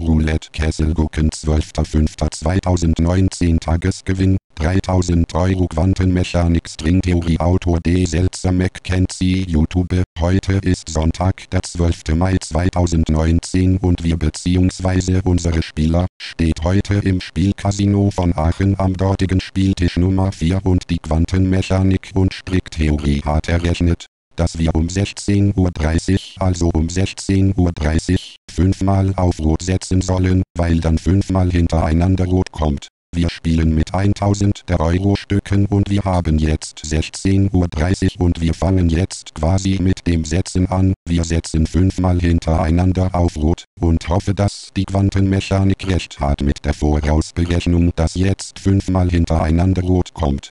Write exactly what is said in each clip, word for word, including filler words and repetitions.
Roulette Kesselgucken zwölfter fünfter zweitausendneunzehn Tagesgewinn, dreitausend Euro Quantenmechanik Stringtheorie Autor D. Selzer-McKenzie YouTube. Heute ist Sonntag, der zwölfte Mai zweitausendneunzehn und wir bzw. unsere Spieler steht heute im Spielcasino von Aachen am dortigen Spieltisch Nummer vier und die Quantenmechanik und Stringtheorie hat errechnet, dass wir um sechzehn Uhr dreißig, also um sechzehn Uhr dreißig, fünfmal auf Rot setzen sollen, weil dann fünfmal hintereinander Rot kommt. Wir spielen mit tausend Euro Stücken und wir haben jetzt sechzehn Uhr dreißig und wir fangen jetzt quasi mit dem Setzen an. Wir setzen fünfmal hintereinander auf Rot und hoffe, dass die Quantenmechanik recht hat mit der Vorausberechnung, dass jetzt fünfmal hintereinander Rot kommt.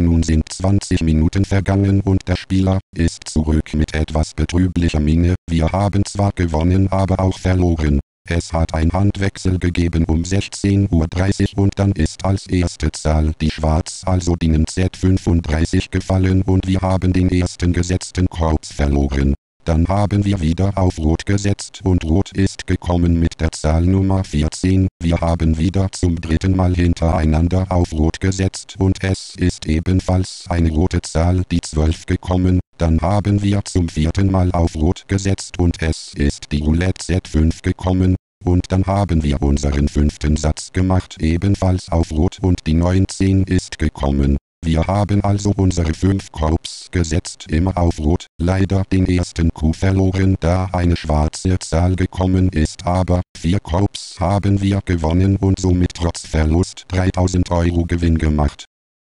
Nun sind zwanzig Minuten vergangen und der Spieler ist zurück mit etwas betrüblicher Miene. Wir haben zwar gewonnen, aber auch verloren. Es hat ein Handwechsel gegeben um sechzehn Uhr dreißig und dann ist als erste Zahl die Schwarz, also die Z fünfunddreißig gefallen und wir haben den ersten gesetzten Kreuz verloren. Dann haben wir wieder auf Rot gesetzt und Rot ist gekommen mit der Zahl Nummer vierzehn. Wir haben wieder zum dritten Mal hintereinander auf Rot gesetzt und es ist ebenfalls eine rote Zahl, die zwölf gekommen. Dann haben wir zum vierten Mal auf Rot gesetzt und es ist die Roulette Z fünf gekommen. Und dann haben wir unseren fünften Satz gemacht, ebenfalls auf Rot und die neunzehn ist gekommen. Wir haben also unsere fünf Korps gesetzt, immer auf Rot, leider den ersten Coup verloren, da eine schwarze Zahl gekommen ist, aber vier Korps haben wir gewonnen und somit trotz Verlust dreitausend Euro Gewinn gemacht.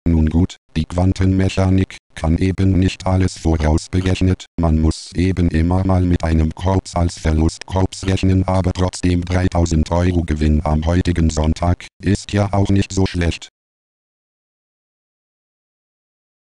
Nun gut, die Quantenmechanik kann eben nicht alles vorausberechnet, man muss eben immer mal mit einem Korps als Verlustkorps rechnen, aber trotzdem dreitausend Euro Gewinn am heutigen Sonntag ist ja auch nicht so schlecht.